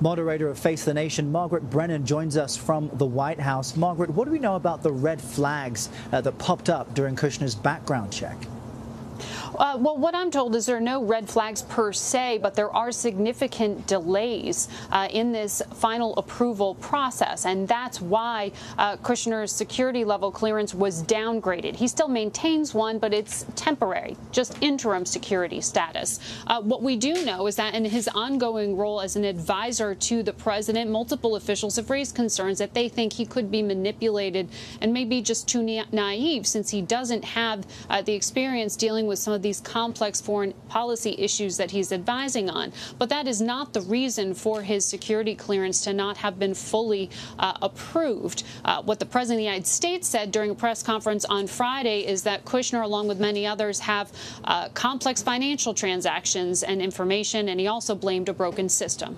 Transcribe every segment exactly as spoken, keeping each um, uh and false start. Moderator of Face the Nation, Margaret Brennan, joins us from the White House. Margaret, what do we know about the red flags uh, that popped up during Kushner's background check? Uh, well, what I'm told is there are no red flags per se, but there are significant delays uh, in this final approval process, and that's why uh, Kushner's security level clearance was downgraded. He still maintains one, but it's temporary, just interim security status. Uh, what we do know is that in his ongoing role as an advisor to the president, multiple officials have raised concerns that they think he could be manipulated and maybe just too na naive since he doesn't have uh, the experience dealing with some of the these complex foreign policy issues that he's advising on. But that is not the reason for his security clearance to not have been fully uh, approved. Uh, what the President of the United States said during a press conference on Friday is that Kushner, along with many others, have uh, complex financial transactions and information, and he also blamed a broken system.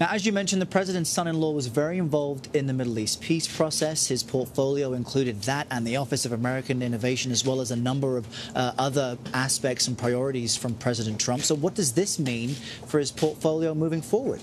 Now, as you mentioned, the president's son-in-law was very involved in the Middle East peace process. His portfolio included that and the Office of American Innovation, as well as a number of uh, other aspects and priorities from President Trump. So what does this mean for his portfolio moving forward?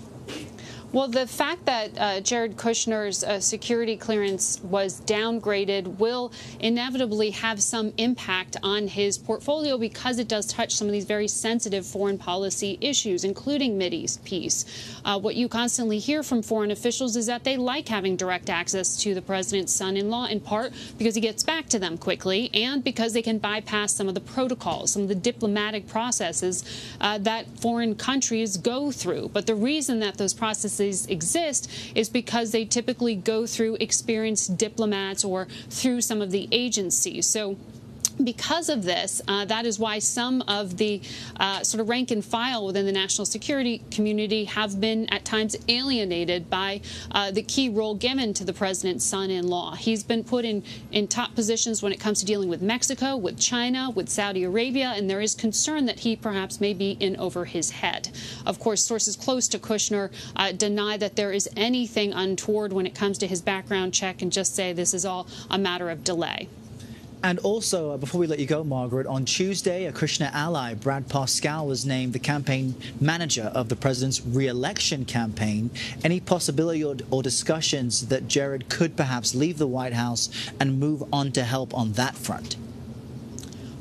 Well, the fact that uh, Jared Kushner's uh, security clearance was downgraded will inevitably have some impact on his portfolio because it does touch some of these very sensitive foreign policy issues, including Mideast peace. Uh, what you constantly hear from foreign officials is that they like having direct access to the president's son-in-law, in part because he gets back to them quickly and because they can bypass some of the protocols, some of the diplomatic processes uh, that foreign countries go through. But the reason that those processes exist is because they typically go through experienced diplomats or through some of the agencies. So because of this, uh, that is why some of the uh, sort of rank and file within the national security community have been at times alienated by uh, the key role given to the president's son-in-law. He's been put in, in top positions when it comes to dealing with Mexico, with China, with Saudi Arabia, and there is concern that he perhaps may be in over his head. Of course, sources close to Kushner uh, deny that there is anything untoward when it comes to his background check and just say this is all a matter of delay. And also, uh, before we let you go, Margaret, on Tuesday, a Kushner ally, Brad Parscale, was named the campaign manager of the president's re-election campaign. Any possibility or, or discussions that Jared could perhaps leave the White House and move on to help on that front?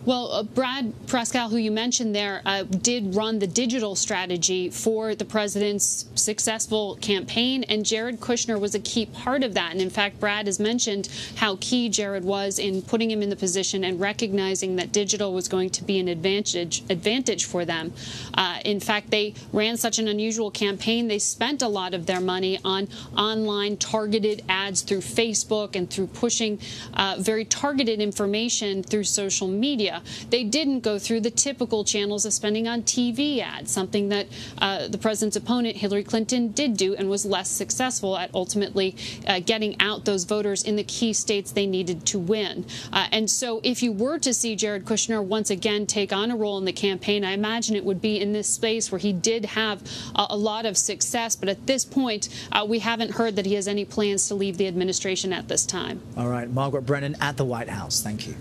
Well, uh, Brad Parscale, who you mentioned there, uh, did run the digital strategy for the president's successful campaign, and Jared Kushner was a key part of that. And in fact, Brad has mentioned how key Jared was in putting him in the position and recognizing that digital was going to be an advantage advantage for them. Uh, in fact, they ran such an unusual campaign. They spent a lot of their money on online targeted ads through Facebook and through pushing uh, very targeted information through social media. They didn't go through the typical channels of spending on T V ads, something that uh, the president's opponent, Hillary Clinton, did do and was less successful at ultimately uh, getting out those voters in the key states they needed to win. Uh, and so if you were to see Jared Kushner once again take on a role in the campaign, I imagine it would be in this space where he did have uh, a lot of success. But at this point, uh, we haven't heard that he has any plans to leave the administration at this time. All right. Margaret Brennan at the White House. Thank you.